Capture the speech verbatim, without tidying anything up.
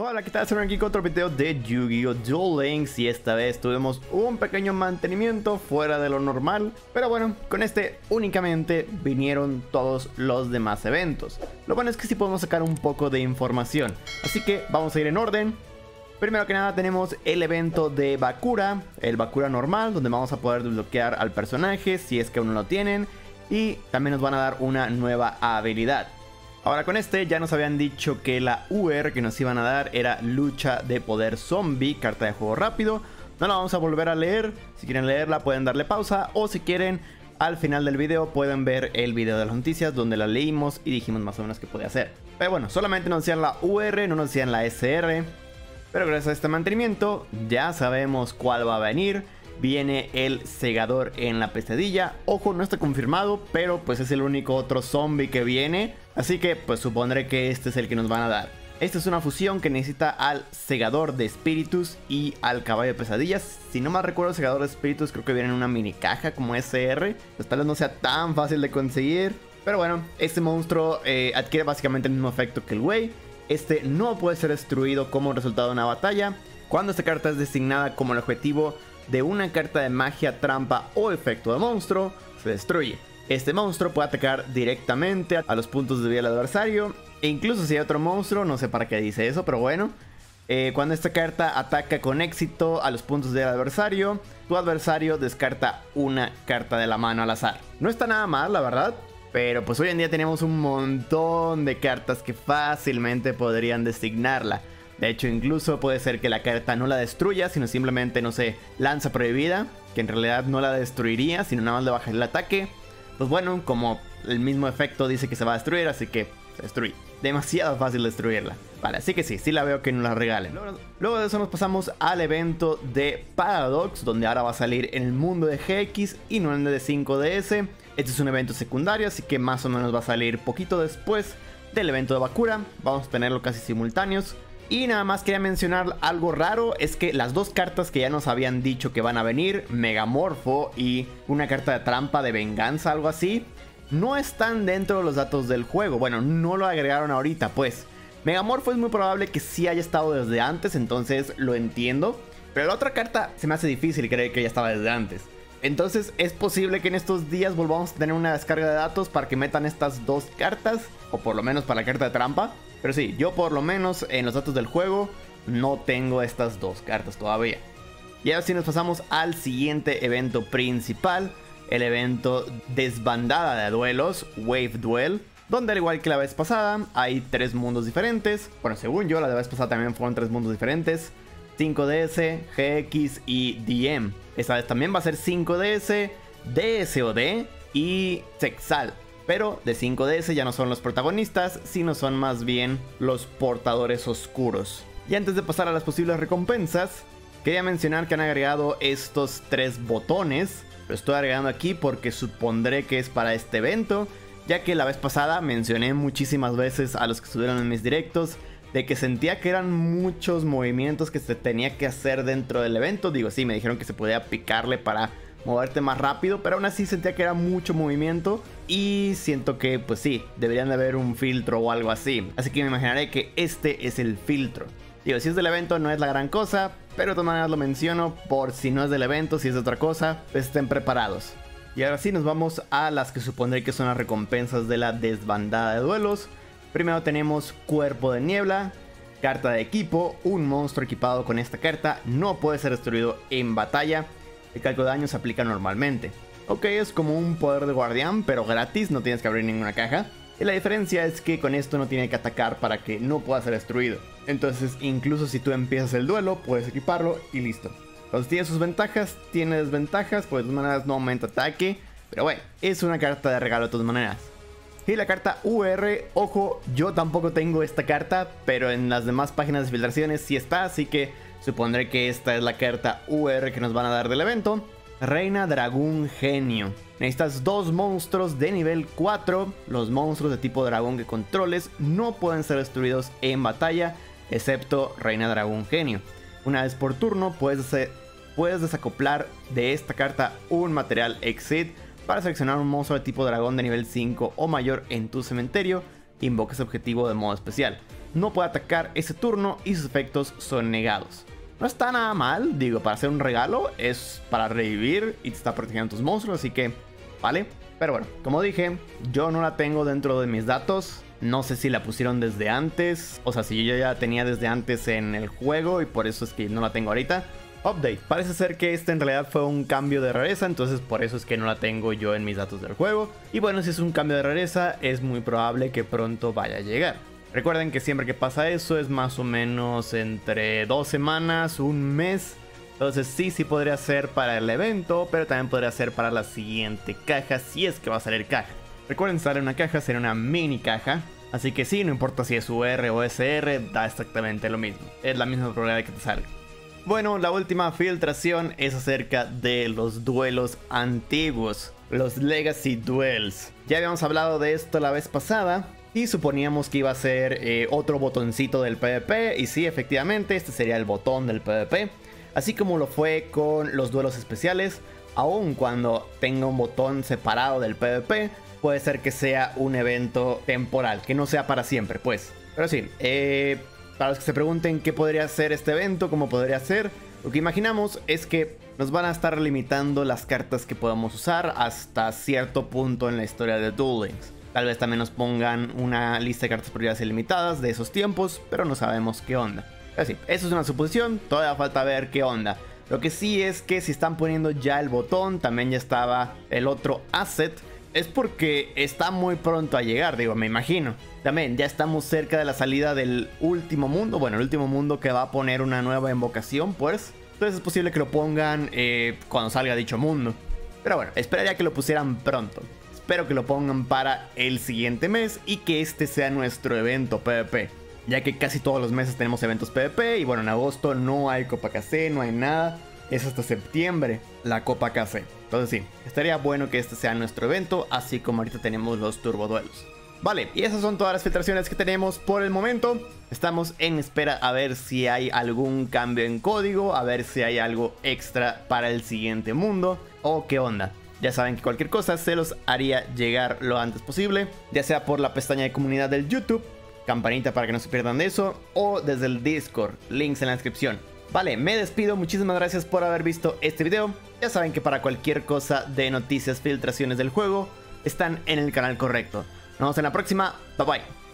Hola, ¿qué tal? Estamos aquí con otro video de Yu-Gi-Oh! Duel Links y esta vez tuvimos un pequeño mantenimiento fuera de lo normal, pero bueno, con este únicamente vinieron todos los demás eventos. Lo bueno es que sí podemos sacar un poco de información, así que vamos a ir en orden. Primero que nada tenemos el evento de Bakura, el Bakura normal, donde vamos a poder desbloquear al personaje si es que aún no lo tienen, y también nos van a dar una nueva habilidad. Ahora con este ya nos habían dicho que la U R que nos iban a dar era Lucha de Poder Zombie, carta de juego rápido. No la vamos a volver a leer, si quieren leerla pueden darle pausa o si quieren al final del video pueden ver el video de las noticias donde la leímos y dijimos más o menos qué podía hacer. Pero bueno, solamente nos decían la U R, no nos decían la S R, pero gracias a este mantenimiento ya sabemos cuál va a venir. Viene el Segador en la Pesadilla. Ojo, no está confirmado, pero pues es el único otro zombie que viene, así que pues supondré que este es el que nos van a dar. Esta es una fusión que necesita al Segador de Espíritus y al Caballo de Pesadillas. Si no mal recuerdo, el Segador de Espíritus creo que viene en una mini caja como S R, pues tal vez no sea tan fácil de conseguir. Pero bueno, este monstruo eh, adquiere básicamente el mismo efecto que el güey. Este no puede ser destruido como resultado de una batalla. Cuando esta carta es designada como el objetivo de una carta de magia, trampa o efecto de monstruo, se destruye. Este monstruo puede atacar directamente a los puntos de vida del adversario, e incluso si hay otro monstruo, no sé para qué dice eso, pero bueno. Eh, cuando esta carta ataca con éxito a los puntos de vida del adversario, tu adversario descarta una carta de la mano al azar. No está nada mal, la verdad, pero pues hoy en día tenemos un montón de cartas que fácilmente podrían designarla. De hecho, incluso puede ser que la carta no la destruya, sino simplemente, no sé, lanza prohibida, que en realidad no la destruiría, sino nada más le baja el ataque. Pues bueno, como el mismo efecto dice que se va a destruir, así que se destruye. Demasiado fácil destruirla. Vale, así que sí, sí la veo que nos la regalen. Luego de eso nos pasamos al evento de Paradox, donde ahora va a salir en el mundo de G X y no en el de cinco D S. Este es un evento secundario, así que más o menos va a salir poquito después del evento de Bakura. Vamos a tenerlo casi simultáneos. Y nada más quería mencionar algo raro, es que las dos cartas que ya nos habían dicho que van a venir, Megamorfo y una carta de trampa de venganza, algo así, no están dentro de los datos del juego. Bueno, no lo agregaron ahorita, pues. Megamorfo es muy probable que sí haya estado desde antes, entonces lo entiendo. Pero la otra carta se me hace difícil creer que ya estaba desde antes. Entonces es posible que en estos días volvamos a tener una descarga de datos para que metan estas dos cartas, o por lo menos para la carta de trampa. Pero sí, yo por lo menos en los datos del juego no tengo estas dos cartas todavía. Y ahora sí nos pasamos al siguiente evento principal, el evento Desbandada de Duelos, Wave Duel, donde al igual que la vez pasada hay tres mundos diferentes. Bueno, según yo la vez pasada también fueron tres mundos diferentes, cinco D S, G X y D M. Esta vez también va a ser cinco D S, D S O D y Sexal. Pero de cinco D S ya no son los protagonistas, sino son más bien los portadores oscuros. Y antes de pasar a las posibles recompensas, quería mencionar que han agregado estos tres botones. Lo estoy agregando aquí porque supondré que es para este evento, ya que la vez pasada mencioné muchísimas veces a los que estuvieron en mis directos de que sentía que eran muchos movimientos que se tenía que hacer dentro del evento. Digo, sí, me dijeron que se podía picarle para moverte más rápido, pero aún así sentía que era mucho movimiento y siento que pues sí, deberían de haber un filtro o algo así, así que me imaginaré que este es el filtro. Digo, si es del evento no es la gran cosa, pero de todas maneras lo menciono por si no es del evento, si es de otra cosa, pues estén preparados. Y ahora sí nos vamos a las que supondré que son las recompensas de la desbandada de duelos. Primero tenemos Cuerpo de Niebla, carta de equipo. Un monstruo equipado con esta carta no puede ser destruido en batalla. El cálculo de daño se aplica normalmente. Ok, es como un poder de guardián, pero gratis, no tienes que abrir ninguna caja. Y la diferencia es que con esto no tiene que atacar para que no pueda ser destruido. Entonces, incluso si tú empiezas el duelo, puedes equiparlo y listo. Entonces tiene sus ventajas, tiene desventajas, pues de todas maneras no aumenta ataque. Pero bueno, es una carta de regalo de todas maneras. Y la carta U R, ojo, yo tampoco tengo esta carta, pero en las demás páginas de filtraciones sí está, así que supondré que esta es la carta U R que nos van a dar del evento. Reina, Dragón, Genio. Necesitas dos monstruos de nivel cuatro. Los monstruos de tipo dragón que controles no pueden ser destruidos en batalla, excepto Reina, Dragón, Genio. Una vez por turno puedes, hacer, puedes desacoplar de esta carta un material Exit para seleccionar un monstruo de tipo dragón de nivel cinco o mayor en tu cementerio. Invoca ese objetivo de modo especial. no puede atacar ese turno y sus efectos son negados. No está nada mal, digo, para hacer un regalo, es para revivir y te está protegiendo tus monstruos, así que vale. Pero bueno, como dije, yo no la tengo dentro de mis datos. No sé si la pusieron desde antes, o sea, si yo ya la tenía desde antes en el juego y por eso es que no la tengo ahorita. Update, parece ser que este en realidad fue un cambio de rareza, entonces por eso es que no la tengo yo en mis datos del juego. Y bueno, si es un cambio de rareza, es muy probable que pronto vaya a llegar. Recuerden que siempre que pasa eso es más o menos entre dos semanas, un mes. Entonces sí, sí podría ser para el evento, pero también podría ser para la siguiente caja, si es que va a salir caja. Recuerden, sale una caja, será una mini caja. Así que sí, no importa si es U R o S R, da exactamente lo mismo. Es la misma probabilidad que te salga. Bueno, la última filtración es acerca de los duelos antiguos, los Legacy Duels. Ya habíamos hablado de esto la vez pasada y suponíamos que iba a ser eh, otro botoncito del PvP. Y sí, efectivamente, este sería el botón del PvP. Así como lo fue con los duelos especiales, aun cuando tenga un botón separado del PvP, puede ser que sea un evento temporal, que no sea para siempre, pues. Pero sí, eh, para los que se pregunten qué podría ser este evento, cómo podría ser, lo que imaginamos es que nos van a estar limitando las cartas que podamos usar hasta cierto punto en la historia de Duel Links. Tal vez también nos pongan una lista de cartas prohibidas ilimitadas de esos tiempos, pero no sabemos qué onda. Así, eso es una suposición, todavía falta ver qué onda. Lo que sí es que si están poniendo ya el botón, también ya estaba el otro asset, es porque está muy pronto a llegar, digo, me imagino. También ya estamos cerca de la salida del último mundo, bueno, el último mundo que va a poner una nueva invocación, pues. Entonces es posible que lo pongan eh, cuando salga dicho mundo. Pero bueno, esperaría que lo pusieran pronto. Espero que lo pongan para el siguiente mes y que este sea nuestro evento PvP. Ya que casi todos los meses tenemos eventos PvP y bueno, en agosto no hay Copa K C, no hay nada. Es hasta septiembre la Copa K C. Entonces sí, estaría bueno que este sea nuestro evento, así como ahorita tenemos los Turbo Duelos. Vale, y esas son todas las filtraciones que tenemos por el momento. Estamos en espera a ver si hay algún cambio en código, a ver si hay algo extra para el siguiente mundo o qué onda. Ya saben que cualquier cosa se los haría llegar lo antes posible, ya sea por la pestaña de comunidad del YouTube, campanita para que no se pierdan de eso, o desde el Discord, links en la descripción. Vale, me despido, muchísimas gracias por haber visto este video. Ya saben que para cualquier cosa de noticias, filtraciones del juego, están en el canal correcto. Nos vemos en la próxima, bye bye.